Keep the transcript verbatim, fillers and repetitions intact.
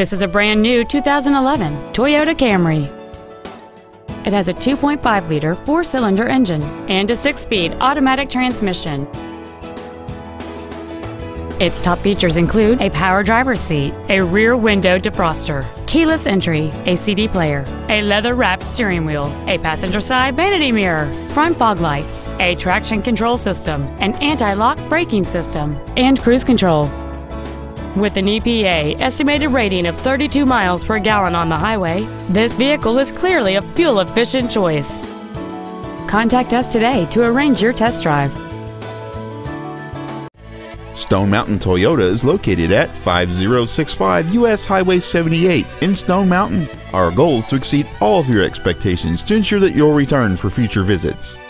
This is a brand new two thousand eleven Toyota Camry. It has a two point five liter four-cylinder engine and a six-speed automatic transmission. Its top features include a power driver's seat, a rear window defroster, keyless entry, a C D player, a leather-wrapped steering wheel, a passenger side vanity mirror, front fog lights, a traction control system, an anti-lock braking system, and cruise control. With an E P A estimated rating of thirty-two miles per gallon on the highway, this vehicle is clearly a fuel-efficient choice. Contact us today to arrange your test drive. Stone Mountain Toyota is located at five oh six five U S Highway seventy-eight in Stone Mountain. Our goal is to exceed all of your expectations to ensure that you'll return for future visits.